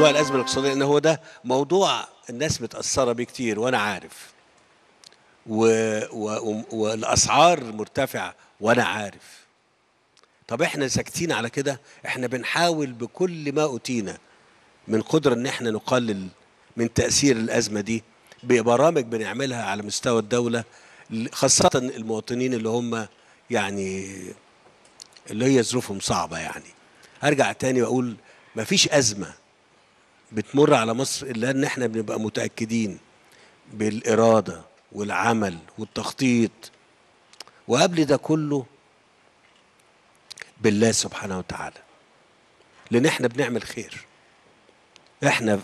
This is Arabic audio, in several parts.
موضوع الأزمة الاقتصادية، لأن هو ده موضوع الناس متأثرة بيه كتير وأنا عارف، والأسعار مرتفعة وأنا عارف. طب إحنا ساكتين على كده؟ إحنا بنحاول بكل ما أوتينا من قدرة إن إحنا نقلل من تأثير الأزمة دي ببرامج بنعملها على مستوى الدولة، خاصة المواطنين اللي هم يعني اللي هي ظروفهم صعبة. يعني هرجع تاني وأقول مفيش أزمة بتمر على مصر إلا إن إحنا بنبقى متأكدين بالإرادة والعمل والتخطيط، وقبل ده كله بالله سبحانه وتعالى، لأن إحنا بنعمل خير. إحنا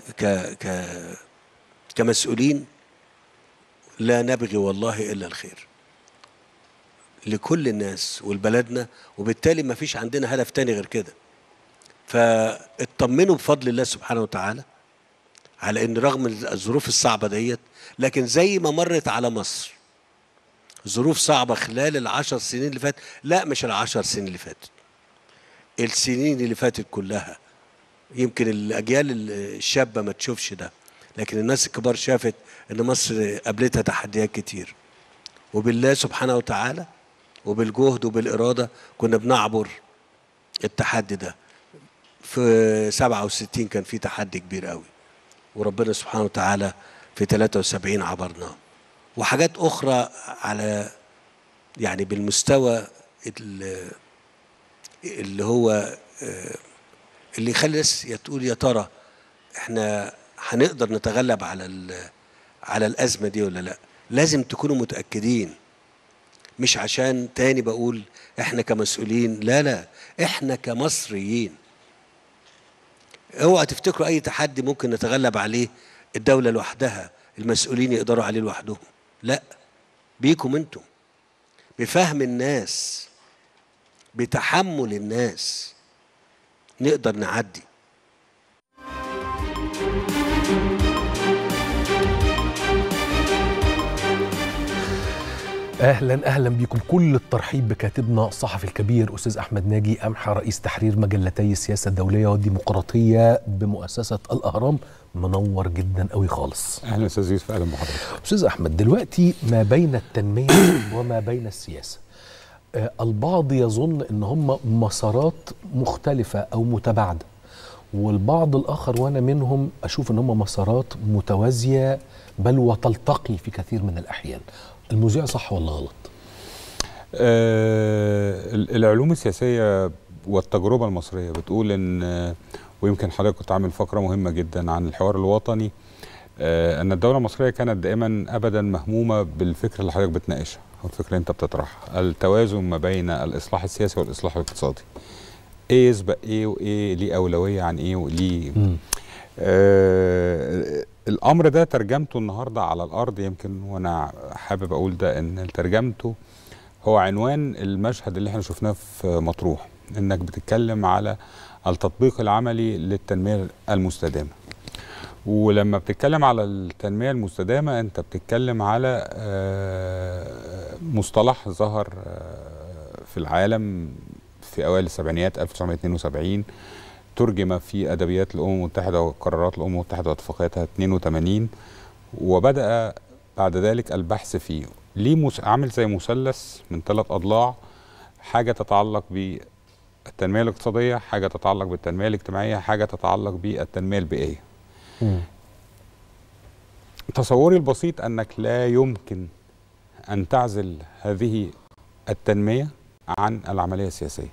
كمسؤولين لا نبغي والله إلا الخير لكل الناس ولبلدنا، وبالتالي ما فيش عندنا هدف تاني غير كده. فاطمنوا بفضل الله سبحانه وتعالى على ان رغم الظروف الصعبه ديت، لكن زي ما مرت على مصر ظروف صعبه خلال العشر سنين اللي فاتت، لا مش العشر سنين اللي فاتت، السنين اللي فاتت كلها. يمكن الاجيال الشابه ما تشوفش ده، لكن الناس الكبار شافت ان مصر قابلتها تحديات كتير، وبالله سبحانه وتعالى وبالجهد وبالاراده كنا بنعبر التحدي ده. في 67 كان في تحدي كبير قوي، وربنا سبحانه وتعالى في 73 عبرناه، وحاجات اخرى على يعني بالمستوى اللي هو اللي يخلي الناس تقول يا ترى احنا هنقدر نتغلب على الازمه دي ولا لا. لازم تكونوا متاكدين، مش عشان تاني بقول احنا كمسؤولين، لا احنا كمصريين. اوعى تفتكروا اي تحدي ممكن نتغلب عليه الدوله لوحدها، المسؤولين يقدروا عليه لوحدهم، لا، بيكم انتم، بفهم الناس، بتحمل الناس نقدر نعدي. اهلا بكم. كل الترحيب بكاتبنا الصحفي الكبير استاذ احمد ناجي قمحة، رئيس تحرير مجلتي السياسه الدوليه والديمقراطيه بمؤسسه الاهرام. منور جدا قوي خالص. اهلا استاذ يوسف، اهلا بحضرتك. استاذ احمد، دلوقتي ما بين التنميه وما بين السياسه، البعض يظن ان هم مسارات مختلفه او متباعده، والبعض الاخر وانا منهم اشوف ان هم مسارات متوازيه بل وتلتقي في كثير من الاحيان. المذيع صح ولا غلط؟ العلوم السياسية والتجربة المصرية بتقول إن، ويمكن حضرتك كنت عامل فقرة مهمة جدا عن الحوار الوطني، أن الدولة المصرية كانت دائما أبدا مهمومة بالفكرة اللي حضرتك بتناقشها أو الفكرة اللي أنت بتطرحها، التوازن ما بين الإصلاح السياسي والإصلاح الاقتصادي. إيه يسبق إيه وإيه ليه أولوية عن إيه وليه. الأمر ده ترجمته النهاردة على الأرض، يمكن وأنا حابب أقول ده إن ترجمته هو عنوان المشهد اللي احنا شفناه في مطروح، إنك بتتكلم على التطبيق العملي للتنمية المستدامة. ولما بتتكلم على التنمية المستدامة أنت بتتكلم على مصطلح ظهر في العالم في أوائل السبعينيات 1972، ترجم في أدبيات الأمم المتحدة وقرارات الأمم المتحدة واتفاقياتها 82، وبدأ بعد ذلك البحث فيه. ليه عامل زي مثلث من 3 أضلاع، حاجة تتعلق بالتنمية الاقتصادية، حاجة تتعلق بالتنمية الاجتماعية، حاجة تتعلق بالتنمية البيئية. تصوري البسيط أنك لا يمكن أن تعزل هذه التنمية عن العملية السياسية.